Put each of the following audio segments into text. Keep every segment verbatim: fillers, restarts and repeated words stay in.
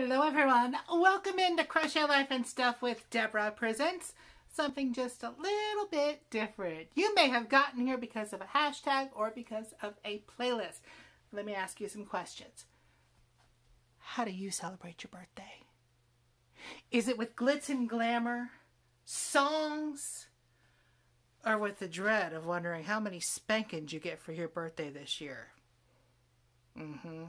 Hello everyone, welcome into Crochet Life and Stuff with Debra Presents. Something just a little bit different. You may have gotten here because of a hashtag or because of a playlist. Let me ask you some questions. How do you celebrate your birthday? Is it with glitz and glamour, songs, or with the dread of wondering how many spankings you get for your birthday this year? Mm-hmm.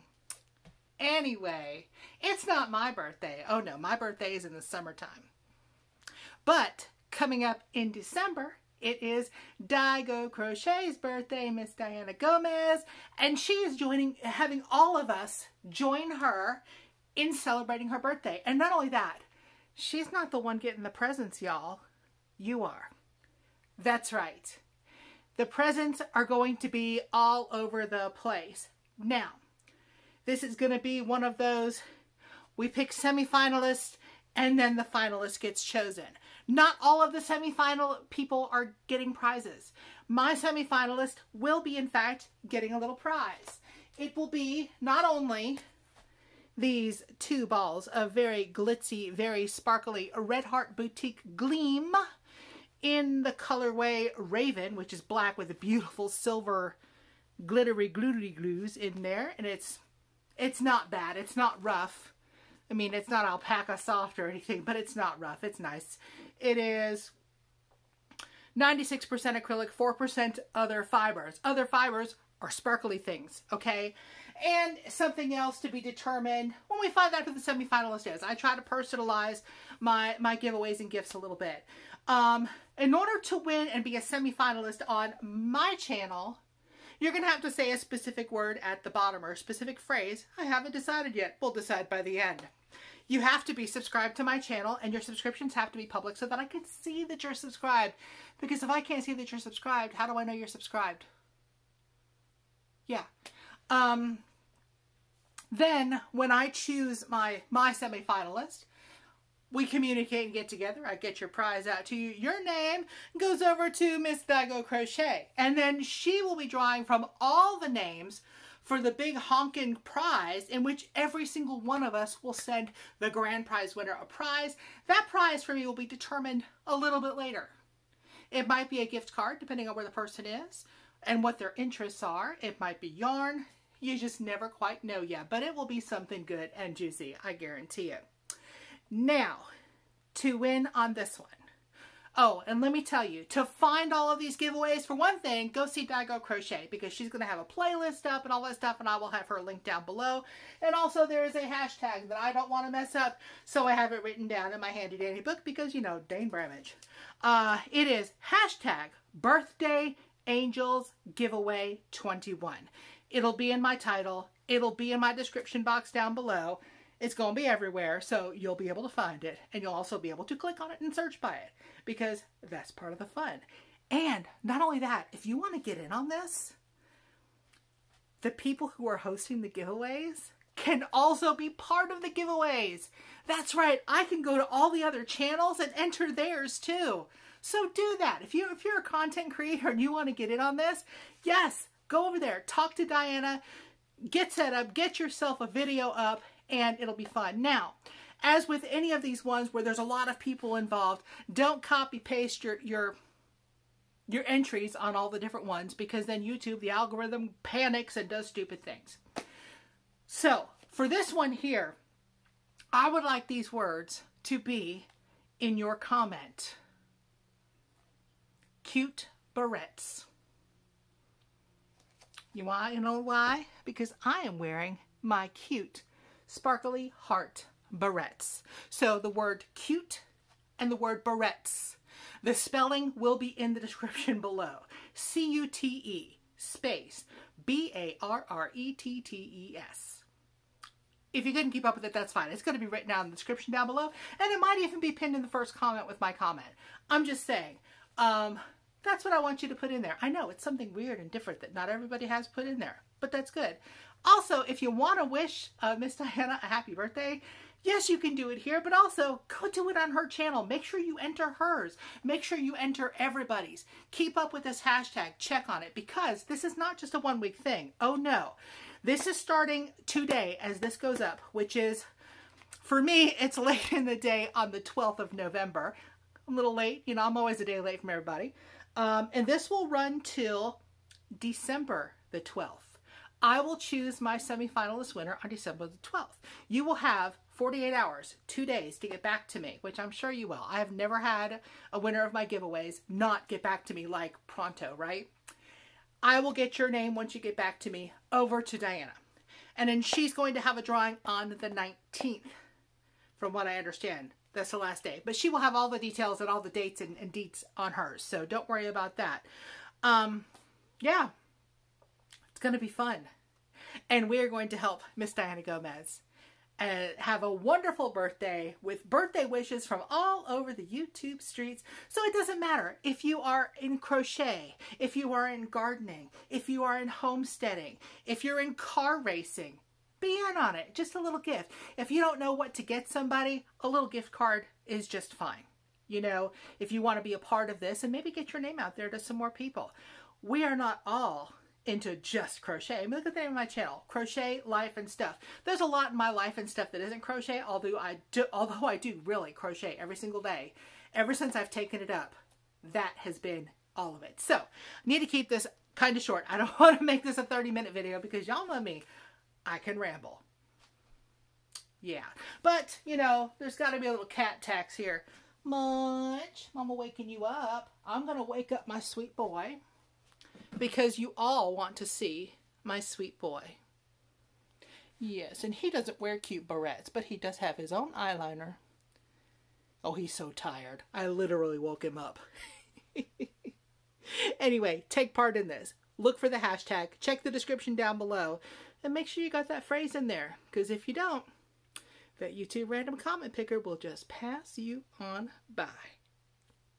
Anyway, it's not my birthday. Oh no, my birthday is in the summertime. But coming up in December, it is DiGo Crochet's birthday, Miss Diana Gomez, and she is joining, having all of us join her in celebrating her birthday. And not only that, she's not the one getting the presents, y'all. You are. That's right. The presents are going to be all over the place. Now, this is going to be one of those, we pick semi-finalists and then the finalist gets chosen. Not all of the semi-final people are getting prizes. My semi-finalist will be, in fact, getting a little prize. It will be not only these two balls of very glitzy, very sparkly Red Heart Boutique Gleam in the colorway Raven, which is black with a beautiful silver glittery glittery glues in there, and it's It's not bad. It's not rough. I mean, it's not alpaca soft or anything, but it's not rough. It's nice. It is ninety-six percent acrylic, four percent other fibers. Other fibers are sparkly things, okay? And something else to be determined when we find out who the semifinalist is. I try to personalize my, my giveaways and gifts a little bit. Um, in order to win and be a semifinalist on my channel, you're going to have to say a specific word at the bottom or a specific phrase. I haven't decided yet. We'll decide by the end. You have to be subscribed to my channel, and your subscriptions have to be public so that I can see that you're subscribed. Because if I can't see that you're subscribed, how do I know you're subscribed? Yeah. Um, then when I choose my, my semi-finalist, we communicate and get together. I get your prize out to you. Your name goes over to Miss DiGo Crochet. And then she will be drawing from all the names for the big honkin' prize, in which every single one of us will send the grand prize winner a prize. That prize for me will be determined a little bit later. It might be a gift card, depending on where the person is and what their interests are. It might be yarn. You just never quite know yet, but it will be something good and juicy. I guarantee it. Now, to win on this one. Oh, and let me tell you, to find all of these giveaways, for one thing, go see DiGo Crochet, because she's going to have a playlist up and all that stuff, and I will have her link down below. And also, there is a hashtag that I don't want to mess up, so I have it written down in my handy dandy book, because, you know, Dane Bramage. Uh, it is hashtag Birthday Angels Giveaway twenty-one. It'll be in my title. It'll be in my description box down below. It's going to be everywhere, so you'll be able to find it, and you'll also be able to click on it and search by it, because that's part of the fun. And not only that, if you want to get in on this, the people who are hosting the giveaways can also be part of the giveaways. That's right. I can go to all the other channels and enter theirs too. So do that. If you, if you're a content creator and you want to get in on this, yes, go over there, talk to Diana, get set up, get yourself a video up, and it'll be fun. Now, as with any of these ones where there's a lot of people involved, don't copy paste your, your, your entries on all the different ones, because then YouTube, the algorithm, panics and does stupid things. So for this one here, I would like these words to be in your comment. Cute barrettes. You want to know why? Because I am wearing my cute sparkly heart barrettes. So the word cute and the word barrettes. The spelling will be in the description below. C U T E space B A R R E T T E S. If you didn't keep up with it, that's fine. It's going to be written down in the description down below, and it might even be pinned in the first comment with my comment. I'm just saying, um, that's what I want you to put in there. I know it's something weird and different that not everybody has put in there, but that's good. Also, if you want to wish uh, Miss Diana a happy birthday, yes, you can do it here, but also go do it on her channel. Make sure you enter hers. Make sure you enter everybody's. Keep up with this hashtag. Check on it, because this is not just a one-week thing. Oh, no. This is starting today as this goes up, which is For me, it's late in the day on the twelfth of November. I'm a little late, you know, I'm always a day late from everybody. Um, and this will run till December the twelfth. I will choose my semifinalist winner on December the twelfth. You will have forty-eight hours, two days to get back to me, which I'm sure you will. I have never had a winner of my giveaways not get back to me like pronto, right? I will get your name once you get back to me over to Diana. And then she's going to have a drawing on the nineteenth, from what I understand. That's the last day. But she will have all the details and all the dates and, and deets on hers. So don't worry about that. Um, yeah. It's going to be fun. And we are going to help Miss Diana Gomez and have a wonderful birthday with birthday wishes from all over the YouTube streets. So it doesn't matter if you are in crochet, if you are in gardening, if you are in homesteading, if you're in car racing, be in on it. Just a little gift. If you don't know what to get somebody, a little gift card is just fine. You know, if you want to be a part of this and maybe get your name out there to some more people. We are not all into just crochet. I mean, look at the name of my channel, Crochet, Life, and Stuff. There's a lot in my life and stuff that isn't crochet, although I do, although I do really crochet every single day. Ever since I've taken it up, that has been all of it. So, I need to keep this kind of short. I don't want to make this a thirty minute video because y'all know me, I can ramble. Yeah, but, you know, there's got to be a little cat tax here. Munch, Mama waking you up. I'm going to wake up my sweet boy, because you all want to see my sweet boy. Yes, and he doesn't wear cute barrettes, but he does have his own eyeliner. Oh, he's so tired. I literally woke him up. Anyway, take part in this. Look for the hashtag. Check the description down below. And make sure you got that phrase in there. Because if you don't, that YouTube random comment picker will just pass you on by.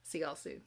See y'all soon.